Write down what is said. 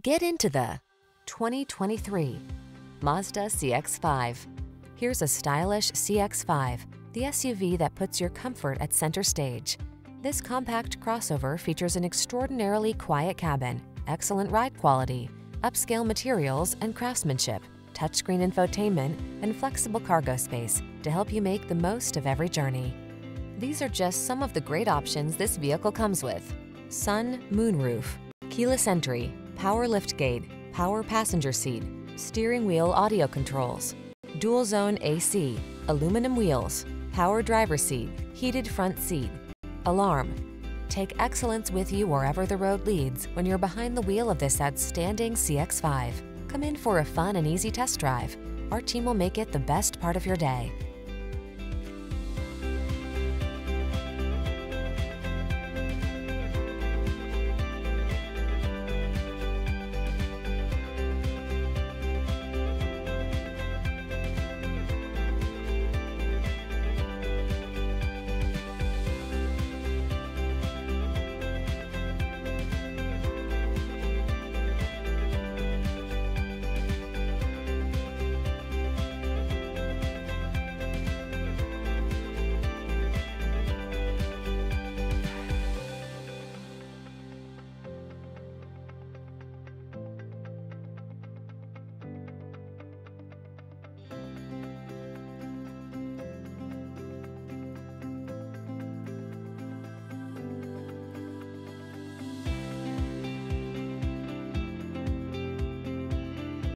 Get into the 2023 Mazda CX-5. Here's a stylish CX-5, the SUV that puts your comfort at center stage. This compact crossover features an extraordinarily quiet cabin, excellent ride quality, upscale materials and craftsmanship, touchscreen infotainment, and flexible cargo space to help you make the most of every journey. These are just some of the great options this vehicle comes with: sun, moonroof, keyless entry, power liftgate, power passenger seat, steering wheel audio controls, dual zone AC, aluminum wheels, power driver's seat, heated front seat, alarm. Take excellence with you wherever the road leads when you're behind the wheel of this outstanding CX-5. Come in for a fun and easy test drive. Our team will make it the best part of your day.